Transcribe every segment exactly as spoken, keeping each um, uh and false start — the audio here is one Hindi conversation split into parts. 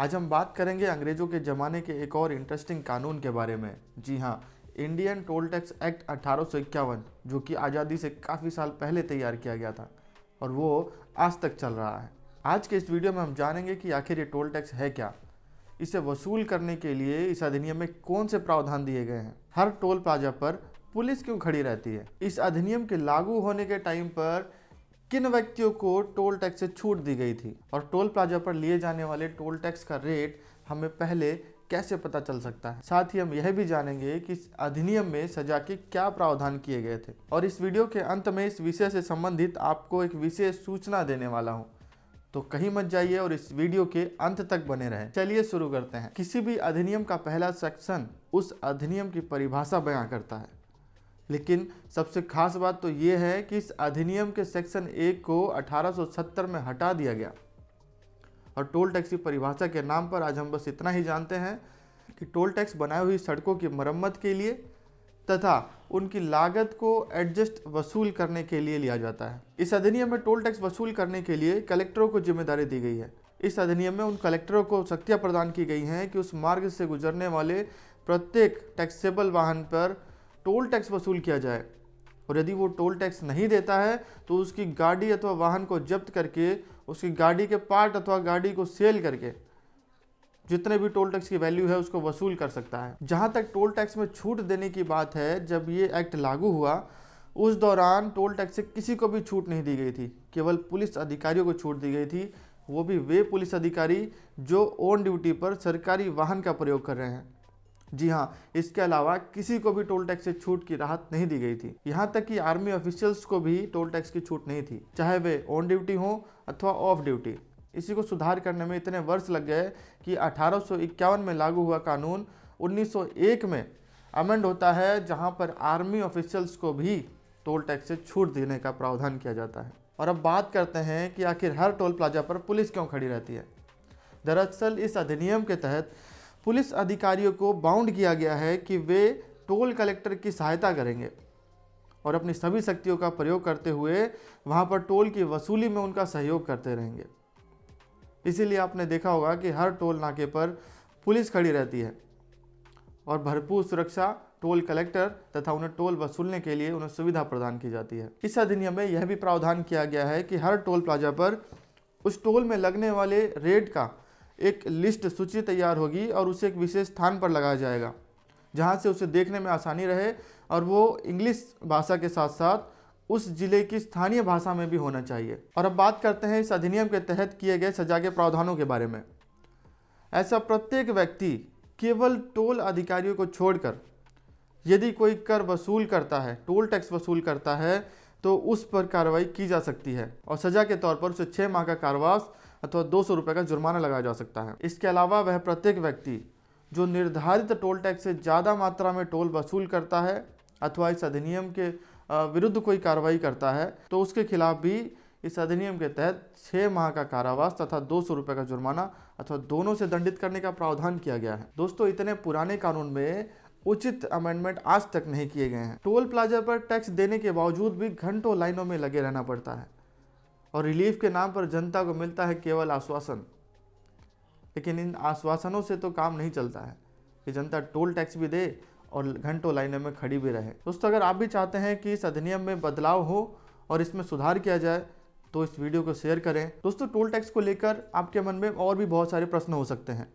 आज हम बात करेंगे अंग्रेज़ों के ज़माने के एक और इंटरेस्टिंग कानून के बारे में। जी हाँ, इंडियन टोल टैक्स एक्ट अठारह सौ इक्यावन, जो कि आज़ादी से काफ़ी साल पहले तैयार किया गया था और वो आज तक चल रहा है। आज के इस वीडियो में हम जानेंगे कि आखिर ये टोल टैक्स है क्या, इसे वसूल करने के लिए इस अधिनियम में कौन से प्रावधान दिए गए हैं, हर टोल प्लाजा पर पुलिस क्यों खड़ी रहती है, इस अधिनियम के लागू होने के टाइम पर किन व्यक्तियों को टोल टैक्स से छूट दी गई थी और टोल प्लाजा पर लिए जाने वाले टोल टैक्स का रेट हमें पहले कैसे पता चल सकता है। साथ ही हम यह भी जानेंगे कि इस अधिनियम में सजा के क्या प्रावधान किए गए थे। और इस वीडियो के अंत में इस विषय से संबंधित आपको एक विशेष सूचना देने वाला हूँ, तो कहीं मत जाइए और इस वीडियो के अंत तक बने रहें। चलिए शुरू करते हैं। किसी भी अधिनियम का पहला सेक्शन उस अधिनियम की परिभाषा बयां करता है, लेकिन सबसे खास बात तो ये है कि इस अधिनियम के सेक्शन एक को अठारह सौ सत्तर में हटा दिया गया और टोल टैक्स की परिभाषा के नाम पर आज हम बस इतना ही जानते हैं कि टोल टैक्स बनाई हुई सड़कों की मरम्मत के लिए तथा उनकी लागत को एडजस्ट वसूल करने के लिए लिया जाता है। इस अधिनियम में टोल टैक्स वसूल करने के लिए कलेक्टरों को जिम्मेदारी दी गई है। इस अधिनियम में उन कलेक्टरों को शक्तियाँ प्रदान की गई हैं कि उस मार्ग से गुजरने वाले प्रत्येक टैक्सेबल वाहन पर टोल टैक्स वसूल किया जाए और यदि वो टोल टैक्स नहीं देता है तो उसकी गाड़ी अथवा वाहन को जब्त करके उसकी गाड़ी के पार्ट अथवा गाड़ी को सेल करके जितने भी टोल टैक्स की वैल्यू है उसको वसूल कर सकता है। जहाँ तक टोल टैक्स में छूट देने की बात है, जब ये एक्ट लागू हुआ उस दौरान टोल टैक्स से किसी को भी छूट नहीं दी गई थी, केवल पुलिस अधिकारियों को छूट दी गई थी, वो भी वे पुलिस अधिकारी जो ऑन ड्यूटी पर सरकारी वाहन का प्रयोग कर रहे हैं। जी हाँ, इसके अलावा किसी को भी टोल टैक्स से छूट की राहत नहीं दी गई थी। यहाँ तक कि आर्मी ऑफिशियल्स को भी टोल टैक्स की छूट नहीं थी, चाहे वे ऑन ड्यूटी हों अथवा ऑफ ड्यूटी। इसी को सुधार करने में इतने वर्ष लग गए कि अठारह सौ इक्यावन में लागू हुआ कानून उन्नीस सौ एक में अमेंड होता है, जहाँ पर आर्मी ऑफिशियल्स को भी टोल टैक्स से छूट देने का प्रावधान किया जाता है। और अब बात करते हैं कि आखिर हर टोल प्लाजा पर पुलिस क्यों खड़ी रहती है। दरअसल इस अधिनियम के तहत पुलिस अधिकारियों को बाउंड किया गया है कि वे टोल कलेक्टर की सहायता करेंगे और अपनी सभी शक्तियों का प्रयोग करते हुए वहां पर टोल की वसूली में उनका सहयोग करते रहेंगे। इसीलिए आपने देखा होगा कि हर टोल नाके पर पुलिस खड़ी रहती है और भरपूर सुरक्षा टोल कलेक्टर तथा उन्हें टोल वसूलने के लिए उन्हें सुविधा प्रदान की जाती है। इस अधिनियम में यह भी प्रावधान किया गया है कि हर टोल प्लाजा पर उस टोल में लगने वाले रेट का एक लिस्ट सूची तैयार होगी और उसे एक विशेष स्थान पर लगाया जाएगा जहां से उसे देखने में आसानी रहे और वो इंग्लिश भाषा के साथ साथ उस जिले की स्थानीय भाषा में भी होना चाहिए। और अब बात करते हैं इस अधिनियम के तहत किए गए सजा के प्रावधानों के बारे में। ऐसा प्रत्येक व्यक्ति केवल टोल अधिकारियों को छोड़कर यदि कोई कर वसूल करता है, टोल टैक्स वसूल करता है, तो उस पर कार्रवाई की जा सकती है और सजा के तौर पर उसे छः माह का कारावास अथवा दो सौ रुपये का जुर्माना लगाया जा सकता है। इसके अलावा वह प्रत्येक व्यक्ति जो निर्धारित टोल टैक्स से ज़्यादा मात्रा में टोल वसूल करता है अथवा इस अधिनियम के विरुद्ध कोई कार्रवाई करता है तो उसके खिलाफ भी इस अधिनियम के तहत छः माह का कारावास तथा दो सौ रुपये का जुर्माना अथवा दोनों से दंडित करने का प्रावधान किया गया है। दोस्तों, इतने पुराने कानून में उचित अमेंडमेंट आज तक नहीं किए गए हैं। टोल प्लाजा पर टैक्स देने के बावजूद भी घंटों लाइनों में लगे रहना पड़ता है और रिलीफ के नाम पर जनता को मिलता है केवल आश्वासन, लेकिन इन आश्वासनों से तो काम नहीं चलता है कि जनता टोल टैक्स भी दे और घंटों लाइनों में खड़ी भी रहे। दोस्तों, अगर आप भी चाहते हैं कि इस अधिनियम में बदलाव हो और इसमें सुधार किया जाए तो इस वीडियो को शेयर करें। दोस्तों, टोल टैक्स को लेकर आपके मन में और भी बहुत सारे प्रश्न हो सकते हैं,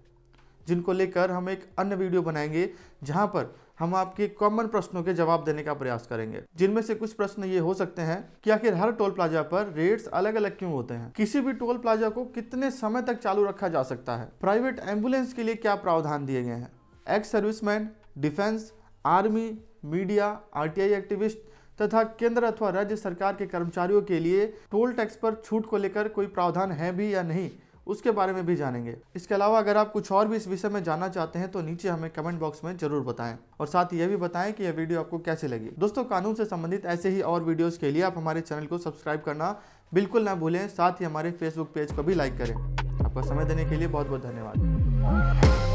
जिनको लेकर हम एक अन्य वीडियो बनाएंगे जहां पर हम आपके कॉमन प्रश्नों के जवाब देने का प्रयास करेंगे, जिनमें से कुछ प्रश्न ये हो सकते हैं कि आखिर हर टोल प्लाजा पर रेट्स अलग अलग क्यों होते हैं, किसी भी टोल प्लाजा को कितने समय तक चालू रखा जा सकता है, प्राइवेट एम्बुलेंस के लिए क्या प्रावधान दिए गए हैं, ex serviceman, defence, army, media, R T I activist तथा केंद्र अथवा राज्य सरकार के कर्मचारियों के लिए टोल टैक्स पर छूट को लेकर कोई प्रावधान है भी या नहीं, उसके बारे में भी जानेंगे। इसके अलावा अगर आप कुछ और भी इस विषय में जानना चाहते हैं तो नीचे हमें कमेंट बॉक्स में जरूर बताएं और साथ ही ये भी बताएं कि यह वीडियो आपको कैसे लगी। दोस्तों, कानून से संबंधित ऐसे ही और वीडियोस के लिए आप हमारे चैनल को सब्सक्राइब करना बिल्कुल ना भूलें, साथ ही हमारे फेसबुक पेज को भी लाइक करें। आपका समय देने के लिए बहुत बहुत धन्यवाद।